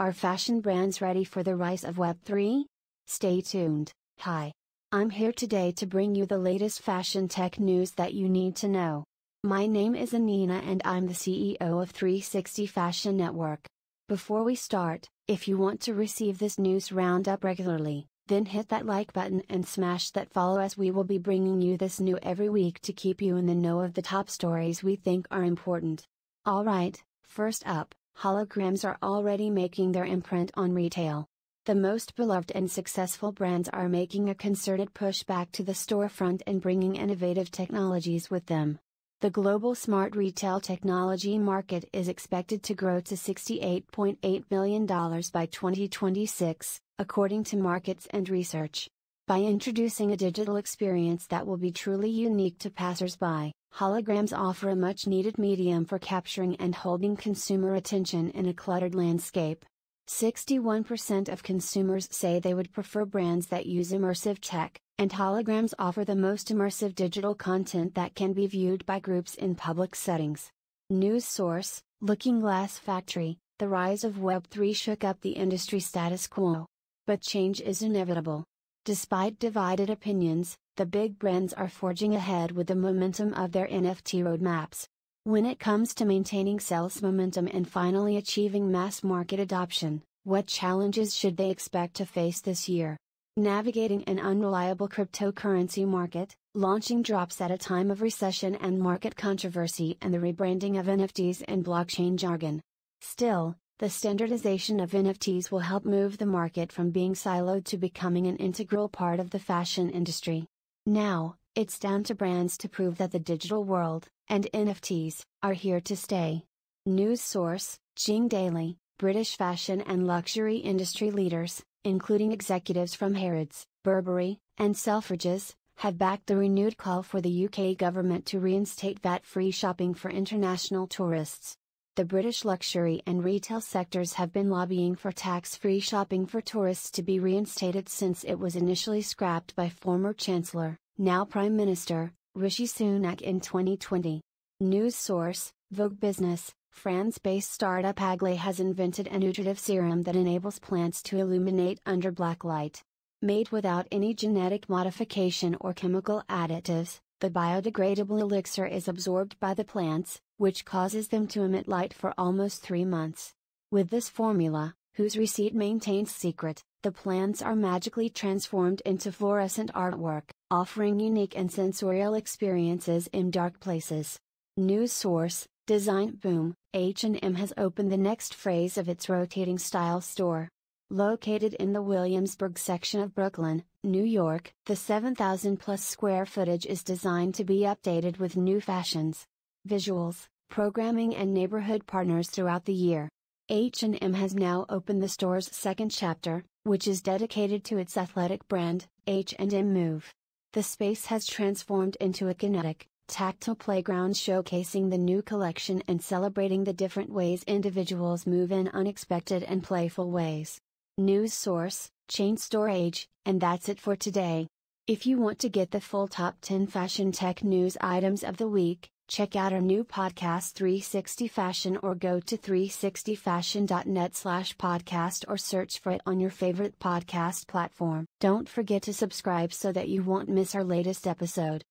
Are fashion brands ready for the rise of Web3? Stay tuned. Hi. I'm here today to bring you the latest fashion tech news that you need to know. My name is Anina and I'm the CEO of 360 Fashion Network. Before we start, if you want to receive this news roundup regularly, then hit that like button and smash that follow, as we will be bringing you this new every week to keep you in the know of the top stories we think are important. Alright, first up. Holograms are already making their imprint on retail. The most beloved and successful brands are making a concerted push back to the storefront and bringing innovative technologies with them. The global smart retail technology market is expected to grow to $68.8 billion by 2026, according to Markets and Research. By introducing a digital experience that will be truly unique to passers-by, holograms offer a much-needed medium for capturing and holding consumer attention in a cluttered landscape. 61% of consumers say they would prefer brands that use immersive tech, and holograms offer the most immersive digital content that can be viewed by groups in public settings. News source, Looking Glass Factory. The rise of Web3 shook up the industry status quo. But change is inevitable. Despite divided opinions, the big brands are forging ahead with the momentum of their NFT roadmaps. When it comes to maintaining sales momentum and finally achieving mass market adoption, what challenges should they expect to face this year? Navigating an unreliable cryptocurrency market, launching drops at a time of recession and market controversy, and the rebranding of NFTs and blockchain jargon. Still, the standardization of NFTs will help move the market from being siloed to becoming an integral part of the fashion industry. Now, it's down to brands to prove that the digital world, and NFTs, are here to stay. News source, Jing Daily. British fashion and luxury industry leaders, including executives from Harrods, Burberry, and Selfridges, have backed the renewed call for the UK government to reinstate VAT-free shopping for international tourists. The British luxury and retail sectors have been lobbying for tax-free shopping for tourists to be reinstated since it was initially scrapped by former Chancellor, now Prime Minister, Rishi Sunak in 2020. News source, Vogue Business. France-based startup Aglaé has invented a nutritive serum that enables plants to illuminate under black light. Made without any genetic modification or chemical additives, the biodegradable elixir is absorbed by the plants, which causes them to emit light for almost 3 months. With this formula, whose receipt maintains secret, the plants are magically transformed into fluorescent artwork, offering unique and sensorial experiences in dark places. News source, Design Boom. H&M has opened the next phase of its rotating style store. Located in the Williamsburg section of Brooklyn, New York, the 7,000-plus square footage is designed to be updated with new fashions, visuals, programming and neighborhood partners throughout the year. H&M has now opened the store's second chapter, which is dedicated to its athletic brand, H&M Move. The space has transformed into a kinetic, tactile playground showcasing the new collection and celebrating the different ways individuals move in unexpected and playful ways. News source, Chain Store Age. And that's it for today. If you want to get the full top 10 fashion tech news items of the week, check out our new podcast 360 Fashion, or go to 360fashion.net/podcast or search for it on your favorite podcast platform. Don't forget to subscribe so that you won't miss our latest episode.